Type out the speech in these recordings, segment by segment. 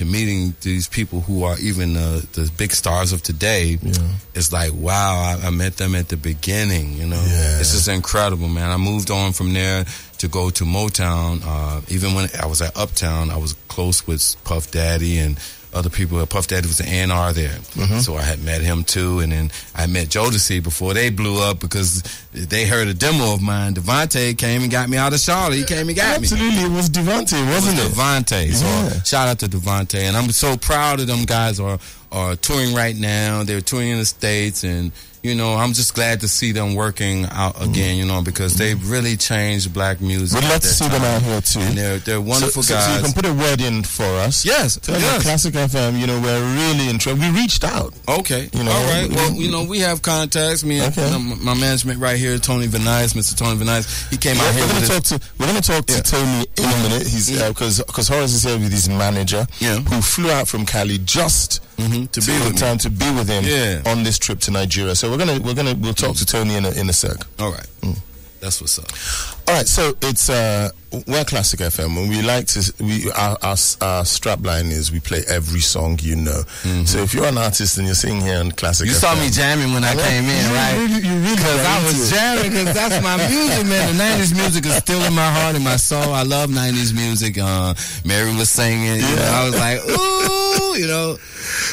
to meeting these people who are even the big stars of today, yeah. It's like, wow, I met them at the beginning, you know. Yeah. This is incredible, man. I moved on from there to go to Motown. Even when I was at Uptown, I was close with Puff Daddy and other people. Puff Daddy was an A&R there. Mm-hmm. So I had met him too. And then I met Jodeci before they blew up because they heard a demo of mine. Devontae came and got me out of Charlotte. He came and got me. Absolutely. It was Devontae, wasn't it? Devontae. So shout out to Devontae. And I'm so proud of them guys are touring right now. They're touring in the States. And, you know, I'm just glad to see them working out again, you know, because they've really changed black music. We'd love to see them out here, too. And they're wonderful guys. So you can put a word in for us. Yes. Yes. Classic FM, you know, we're really interested. We reached out. Okay. You know, all right. Well, you know, we have contacts. Me and my management right here, Tony Vinayas, Mr. Tony Vinayas. He came out here we're going to talk to Tony in a minute. He's because Horace is here with his manager who flew out from Cali just to be with him on this trip to Nigeria. So we'll talk to Tony in a sec. All right. That's what's up. All right, so it's we're Classic FM, and we like to our strap line is we play every song you know. Mm-hmm. So if you're an artist and you're singing here on Classic FM, you saw me jamming when I came in, right? Because I was jamming because that's my music, man. The 90s music is still in my heart and my soul. I love 90s music. Mary was singing, you know, I was like, ooh, you know.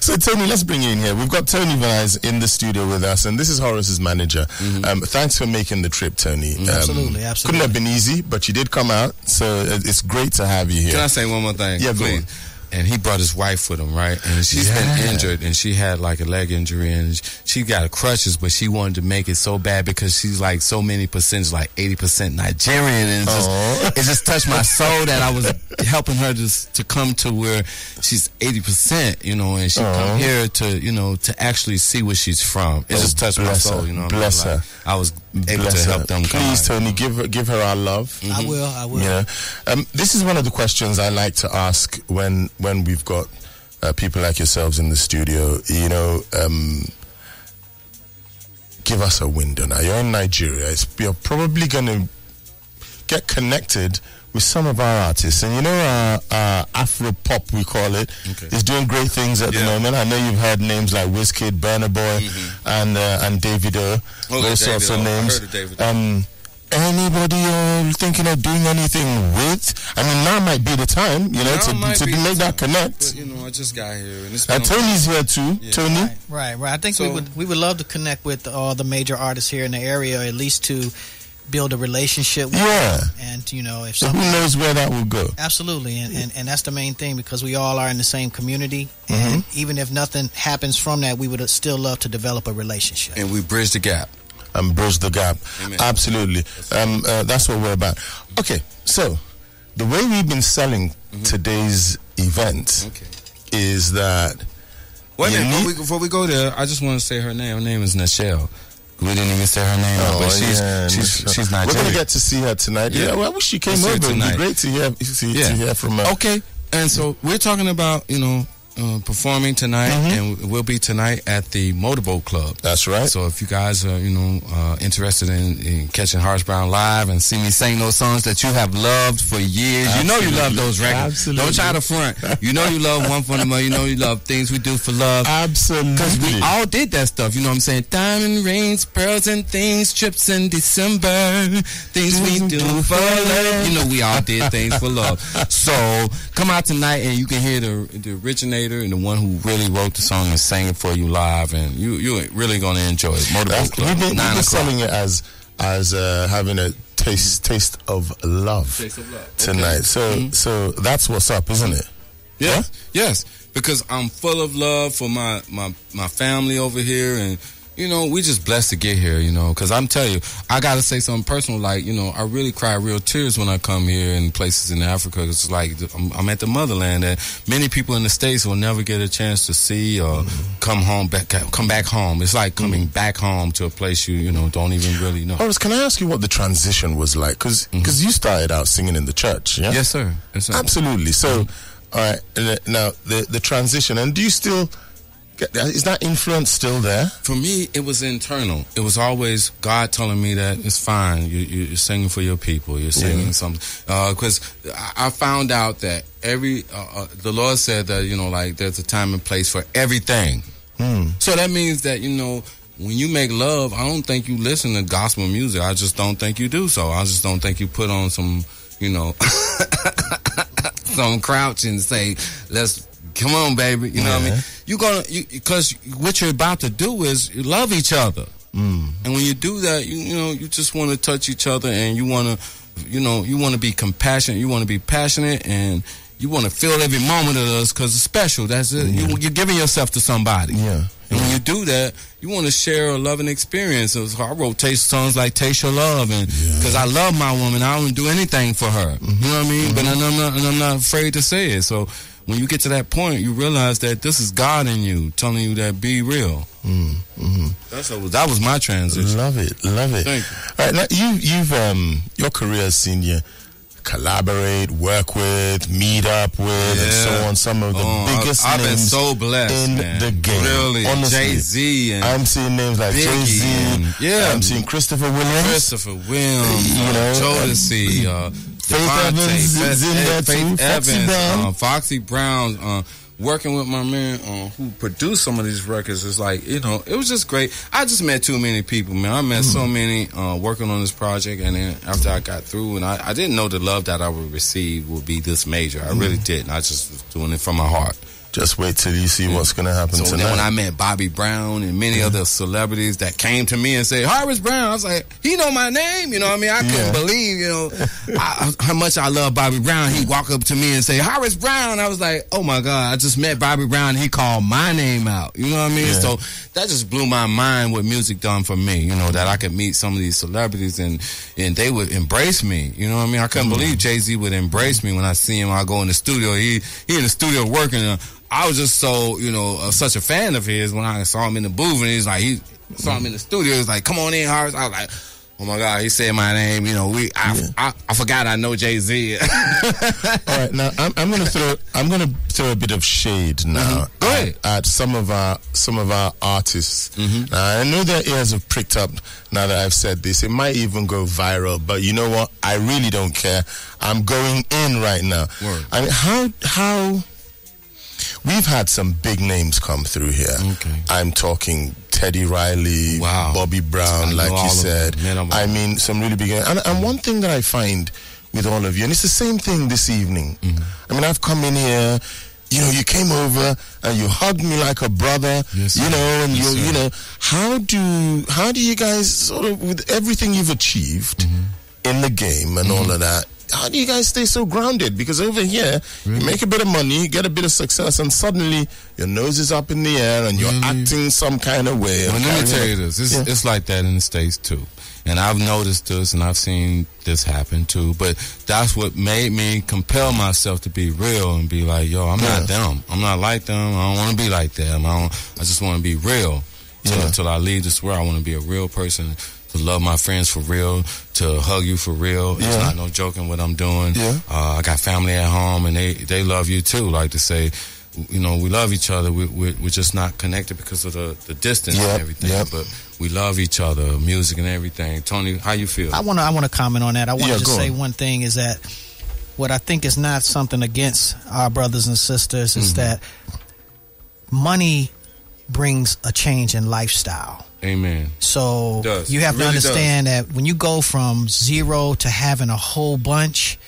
So Tony, let's bring you in here. We've got Tony Vinayas in the studio with us, and this is Horace's manager. Mm-hmm. Thanks for making the trip, Tony. Absolutely. Couldn't have been easy, but you did come out, so it's great to have you here. Can I say one more thing? Yeah, please. And he brought his wife with him, right? And she's been injured, and she had like a leg injury, and she got crutches, but she wanted to make it so bad because she's like so many percentage, like 80% Nigerian, and it just touched my soul that I was helping her just to come to where she's 80%, you know, and she come here to, you know, to actually see where she's from. It just touched my soul, you know. Bless her. I was able to help them. Please, Tony, give her our love. Mm-hmm. I will. Yeah. This is one of the questions I like to ask when we've got people like yourselves in the studio. You know, give us a window. Now, you're in Nigeria. You're probably going to get connected with some of our artists. And you know, Afro pop, we call it, is doing great things at the moment. I know you've heard names like WizKid, Burnerboy, and Davido, those sorts of names. I heard of Davido. Anybody thinking of doing anything with? I mean, now might be the time, you know, to make that connect. But, you know, I just got here, and Tony's here too. Yeah. Tony, right. I think we would love to connect with all the major artists here in the area, at least to build a relationship with them. And you know, if someone, who knows where that will go. Absolutely, and that's the main thing, because we all are in the same community, and even if nothing happens from that, we would still love to develop a relationship, and we bridge the gap. And bridge the gap. Amen. Absolutely. That's what we're about. Okay, so the way we've been selling today's event is that... Wait a minute, before we go there, I just want to say her name. Her name is Nichelle. We didn't even say her name, but she's Nigerian. We're going to get to see her tonight. Yeah, well, I wish she came over. It would be great to hear from her. Okay, and so we're talking about, you know... performing tonight, and we'll be tonight at the Motorboat Club. That's right. So if you guys are, you know, interested in catching Horace Brown live and see me sing those songs that you have loved for years, you know you love those records. Absolutely. Don't try to front. You know you love One for the Money. You know you love Things We Do for Love. Absolutely. Because we all did that stuff. You know what I'm saying? Diamond rings, pearls and things, trips in December, things we do for love. You know we all did things for love. So come out tonight and you can hear the originator and the one who really wrote the song and sang it for you live, and you're really going to enjoy it. Motorboat Club, 9 o'clock. We've been selling it as having a taste of love tonight. Okay. So that's what's up, isn't it? Yes, yes, because I'm full of love for my family over here, and you know we just blessed to get here. You know, because I'm telling you, I gotta say something personal. Like, you know, I really cry real tears when I come here in places in Africa. It's like I'm at the motherland that many people in the States will never get a chance to see or come back home. It's like coming back home to a place you know don't even really know. Horace, can I ask you what the transition was like? Because you started out singing in the church. Yeah? Yes, sir. Yes, sir. Absolutely. So, all right. Now the transition, and do you still? Is that influence still there? For me, it was internal. It was always God telling me that it's fine. You're singing for your people. You're singing something. Because I found out that the Lord said that, you know, like there's a time and place for everything. So that means that, you know, when you make love, I don't think you listen to gospel music. I just don't think you do so. I just don't think you put on some, you know, some crouch and say, let's come on, baby. You know what I mean? You're gonna, because what you're about to do is you love each other. And when you do that, you know, you just want to touch each other and you want to, you know, you want to be compassionate. You want to be passionate and you want to feel every moment of us because it's special. That's it. Yeah. You're giving yourself to somebody. Yeah. And when you do that, you want to share a loving experience. So I wrote songs like Taste Your Love, and because I love my woman, I don't do anything for her. You know what I mean? But I'm not afraid to say it. So when you get to that point, you realize that this is God in you telling you that be real. That was my transition. Love it. Thank you. All right, now your career has seen you collaborate, work with, meet up with, and so on. Some of the biggest I've names been so blessed, in the game. Really, Jay-Z. I'm seeing names like Jay-Z. I'm seeing Christopher Williams. You know, Jodeci. Faith Evans is in there too. Foxy Brown. Working with my man who produced some of these records is like, you know, it was just great. I just met too many people, man. I met so many working on this project, and then after I got through, and I didn't know the love that I would receive would be this major. I really didn't. I just was doing it from my heart. Just wait till you see what's going to happen tonight. So then when I met Bobby Brown and many other celebrities that came to me and said, Horace Brown, I was like, he know my name. You know what I mean? I couldn't believe, you know, how much I love Bobby Brown. He'd walk up to me and say, Horace Brown. I was like, oh, my God, I just met Bobby Brown. And he called my name out. You know what I mean? Yeah. So that just blew my mind what music done for me, you know, that I could meet some of these celebrities and they would embrace me. You know what I mean? I couldn't believe Jay-Z would embrace me when I see him. I go in the studio. He in the studio working I was just so, you know, such a fan of his when I saw him in the booth, and he's like, he saw him in the studio. He's like, "Come on in, Horace." I was like, "Oh my God!" He said my name. You know, I forgot I know Jay-Z. All right, now I'm gonna throw a bit of shade now at some of our artists. Now, I know their ears have pricked up now that I've said this. It might even go viral, but you know what? I really don't care. I'm going in right now. Word. I mean, how. We've had some big names come through here. Okay. I'm talking Teddy Riley, Bobby Brown, like you said. I mean, some really big names. And one thing that I find with all of you, and it's the same thing this evening. I mean, I've come in here, you know, you came over and you hugged me like a brother, you know, and you know, how do you guys sort of, with everything you've achieved in the game and all of that, how do you guys stay so grounded? Because over here, you make a bit of money, you get a bit of success, and suddenly your nose is up in the air and you're acting some kind of way. Well, let me tell you this. It's like that in the States, too. And I've noticed this, and I've seen this happen, too. But that's what made me compel myself to be real and be like, yo, I'm not them. I'm not like them. I don't want to be like them. I just want to be real. Until I leave this world, I want to be a real person. To love my friends for real, to hug you for real. It's not no joking what I'm doing. I got family at home, and they love you too. Like to say, you know, we love each other. We're just not connected because of the distance and everything. But we love each other, music and everything. Tony, how you feel? I want to comment on that. I want to just say one thing is that what I think is not something against our brothers and sisters is that money brings a change in lifestyle. Amen. So you have to understand that when you go from zero to having a whole bunch,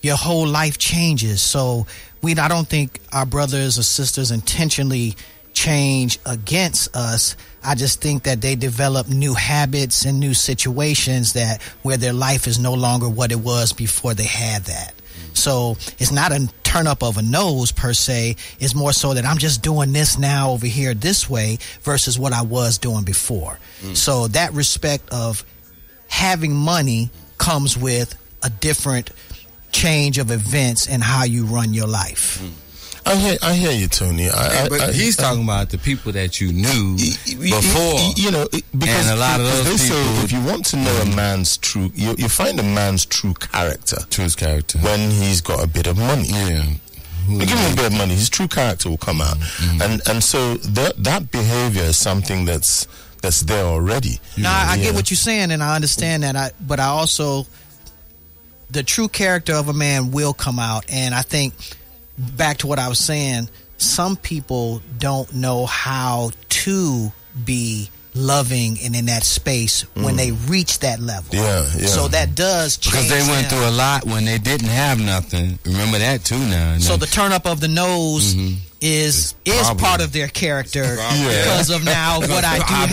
your whole life changes. So I don't think our brothers or sisters intentionally change against us. I just think that they develop new habits and new situations that where their life is no longer what it was before they had that. So it's not a turn up of a nose per se. It's more so that I'm just doing this now over here this way versus what I was doing before. So that respect of having money comes with a different change of events and how you run your life. I hear you, Tony. But he's talking about the people that you knew before. You know, because and a lot of those people. Say if you want to know a man's true, you find a man's true character. When he's got a bit of money. Yeah. We'll give him a bit of money. His true character will come out. Mm-hmm. And so that behavior is something that's there already. No, I get what you're saying, and I understand that. But I also, the true character of a man will come out. And I think, back to what I was saying, some people don't know how to be loving and in that space when they reach that level. Yeah. So that does change. Because they went through a lot when they didn't have nothing. Remember that too now. So the turn up of the nose is part of their character because of now what I do have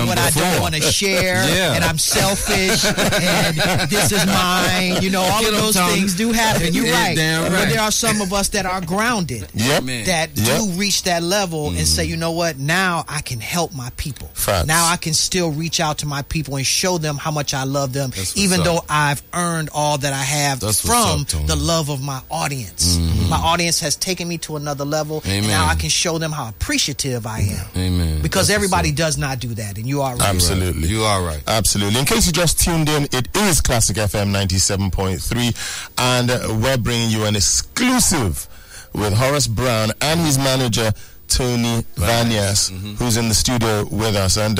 and what before. I don't want to share and I'm selfish and this is mine. You know, all of those things do happen. You're right. But there are some of us that are grounded that do reach that level and say, you know what, now I can help my people. Facts. Now I can still reach out to my people and show them how much I love them, even though I've earned all that I have from the love of my audience. Mm-hmm. My audience has taken me to another level. Amen. And now I can show them how appreciative I am. Amen. Because everybody does not do that, and you are right. Absolutely. You are right. Absolutely. In case you just tuned in, it is Classic FM 97.3, and we're bringing you an exclusive with Horace Brown and his manager, Tony Vinayas, who's in the studio with us. And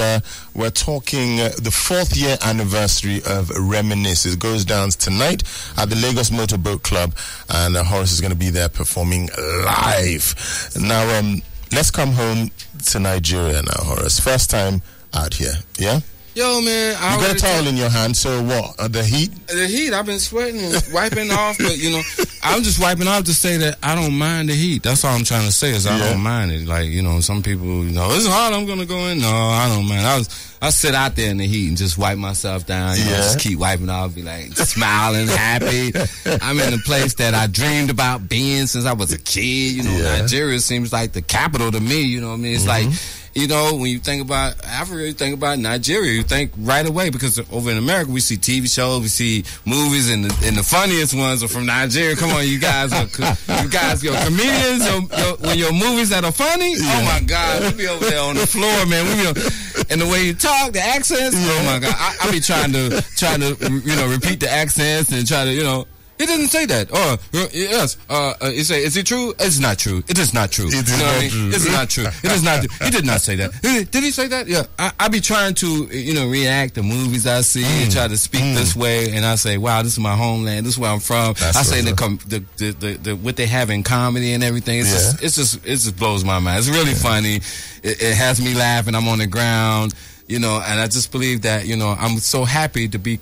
we're talking the 4th year anniversary of Reminisce. It goes down tonight at the Lagos Motor Boat Club, and Horace is going to be there performing live. Now, let's come home to Nigeria now, Horace. First time out here, yeah? Yo, man. You got a towel in your hand, so what? The heat? The heat. I've been sweating and wiping off, but, you know, I'm just wiping off to say that I don't mind the heat. That's all I'm trying to say is I don't mind it. Like, you know, some people, you know, it's hard, I'm going to go in. No, I don't mind. I sit out there in the heat and just wipe myself down, you know, just keep wiping off, be like smiling, happy. I'm in a place that I dreamed about being since I was a kid. You know, Nigeria seems like the capital to me, you know what I mean? It's like, you know, when you think about Africa, you think about Nigeria, you think right away, because over in America, we see TV shows, we see movies, and the funniest ones are from Nigeria. Come on, you guys, your comedians, when your movies that are funny, oh my God, we be over there on the floor, man. And the way you talk, the accents, oh my God. I be trying to, you know, repeat the accents and try to, you know. He didn't say that. Or yes, he say, is it true? It's not true. It is not true. It is not true. It is not true. He did not say that. Did he say that? Yeah. I be trying to, you know, react to movies I see and try to speak this way, and I say, wow, this is my homeland. This is where I'm from. That's I say the what they have in comedy and everything. It's just blows my mind. It's really funny. It has me laughing. I'm on the ground, you know, and I just believe that, you know, I'm so happy to be.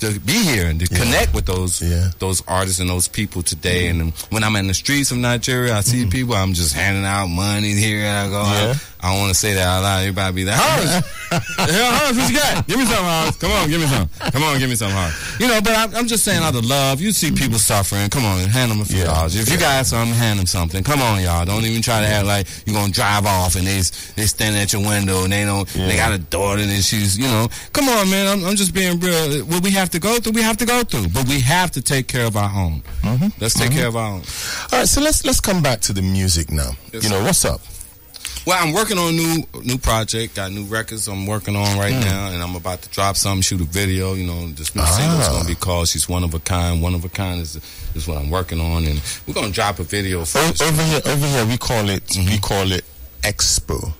To be here and to connect with those artists and those people today. And when I'm in the streets of Nigeria, I see people, I'm just handing out money here, and I go, I don't want to say that out loud. Everybody be like, Horace, what you got? Give me some, Horace. Come on, give me some. Come on, give me some, Horace. You know, but I'm just saying out of love. You see people suffering. Come on, hand them a few dollars. If you got something, hand them something. Come on, y'all. Don't even try to act like you're going to drive off and they stand at your window and they don't. They got a daughter and she's, you know. Come on, man. I'm just being real. What we have to go through, we have to go through. But we have to take care of our own. Mm-hmm. Let's take care of our own. All right, so let's come back to the music now. Yes, you know, what's up? Well, I'm working on a new project, got new records I'm working on right now, and I'm about to drop something, shoot a video, you know, this new single's going to be called She's One of a Kind. One of a Kind is what I'm working on, and we're going to drop a video first. Over here, we call it expo,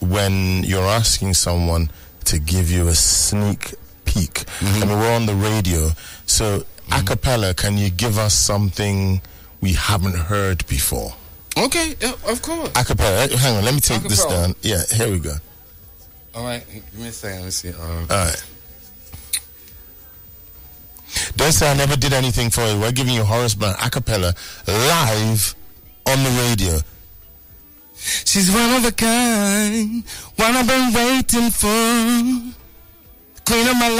when you're asking someone to give you a sneak peek. Mm-hmm. I mean, we're on the radio, so a cappella, can you give us something we haven't heard before? Okay, yeah, of course. Acapella. Hang on, let me take this down. Yeah, here we go. All right, give me a second. Let's see. All right. Don't say I never did anything for you. We're giving you Horace Brown acapella live on the radio. She's one of a kind, one I've been waiting for, queen of my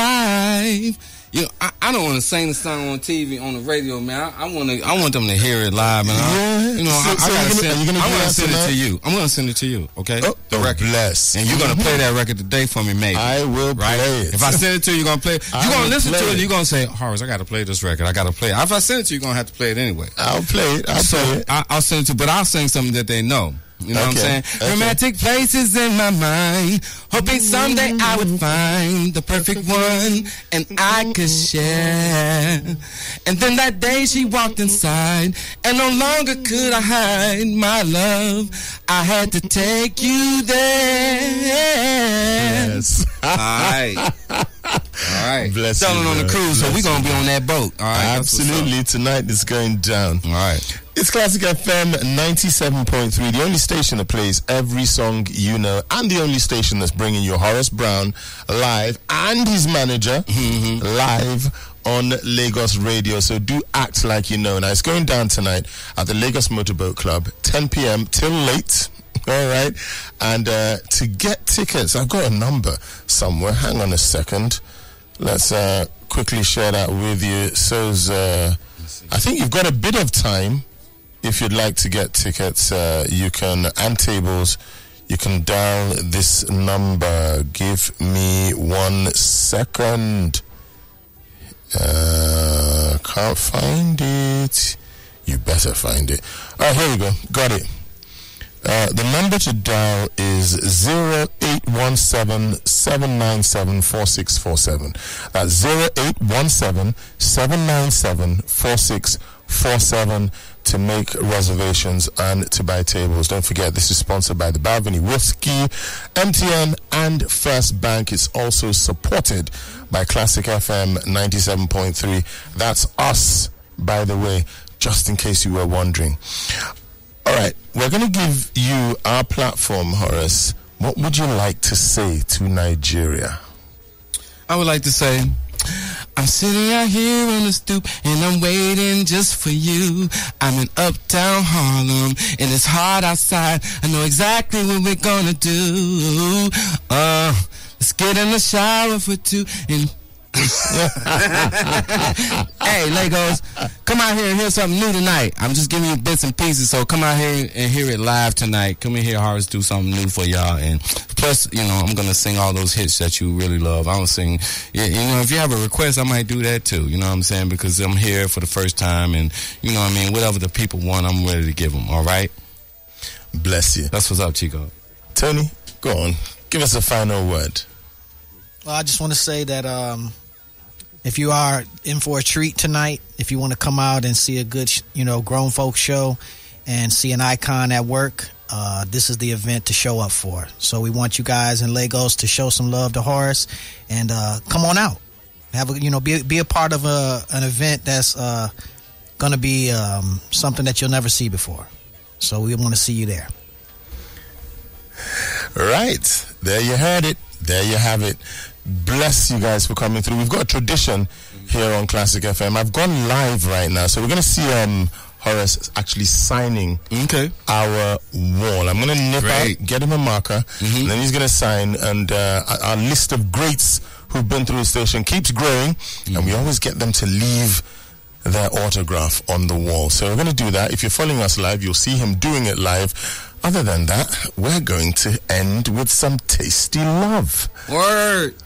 life. You know, I don't want to sing the song on TV, on the radio, man. I want them to hear it live, man. Yeah. You know, I'm gonna send it to you. I'm gonna send it to you, okay? Oh, the record, bless. And you're gonna play that record today for me, maybe. I will play it. If I send it to you, you're gonna play it. You're gonna listen to it. You're gonna say, Horace, I gotta play this record. I gotta play it. If I send it to you, you're gonna have to play it anyway. I'll play it. I'll send it to you, but I'll sing something that they know. You know what I'm saying? Okay. Romantic places in my mind, hoping someday I would find the perfect one and I could share. And then that day she walked inside, and no longer could I hide my love. I had to take you there. Yes. All right. All right. Bless you, on the cruise, so we're going to be on that boat. All right. Absolutely. Tonight is going down. All right. It's Classic FM 97.3, the only station that plays every song you know, and the only station that's bringing you Horace Brown live and his manager live on Lagos Radio. So do act like you know. Now, it's going down tonight at the Lagos Motor Boat Club, 10 p.m. till late. All right. And to get tickets, I've got a number somewhere. Hang on a second. Let's quickly share that with you. So I think you've got a bit of time. If you'd like to get tickets, you can, and tables, you can dial this number. Give me 1 second. Can't find it. You better find it. Oh, here we go. Got it. The number to dial is 0817-797-4647. That's 0817-797-4647. To make reservations and to buy tables. Don't forget, this is sponsored by the Balvenie Whiskey, MTN, and First Bank. It's also supported by Classic FM 97.3. That's us, by the way, just in case you were wondering. All right, we're going to give you our platform, Horace. What would you like to say to Nigeria? I would like to say, I'm sitting out here on the stoop and I'm waiting just for you. I'm in uptown Harlem and it's hot outside. I know exactly what we're gonna do. Let's get in the shower for two and hey, Lagos, come out here and hear something new tonight. I'm just giving you bits and pieces, so come out here and hear it live tonight. Come and hear Horace do something new for y'all. And plus, you know, I'm going to sing all those hits that you really love. I don't sing, you know, if you have a request, I might do that too. You know what I'm saying? Because I'm here for the first time, and, you know what I mean, whatever the people want, I'm ready to give them, all right? Bless you. That's what's up, Chico. Tony, go on. Give us a final word. Well, I just want to say that if you are in for a treat tonight, if you want to come out and see a good, you know, grown folk show and see an icon at work, this is the event to show up for. So we want you guys in Lagos to show some love to Horace and come on out. Have a, you know, be a part of an event that's going to be something that you'll never see before. So we want to see you there. Right. There you heard it. There you have it. Bless you guys for coming through. We've got a tradition here on Classic FM. I've gone live right now, so we're going to see Horace actually signing our wall. I'm going to nip out, get him a marker, and then he's going to sign. And our list of greats who've been through the station keeps growing, and we always get them to leave their autograph on the wall. So we're going to do that. If you're following us live, you'll see him doing it live. Other than that, we're going to end with some tasty love. Word.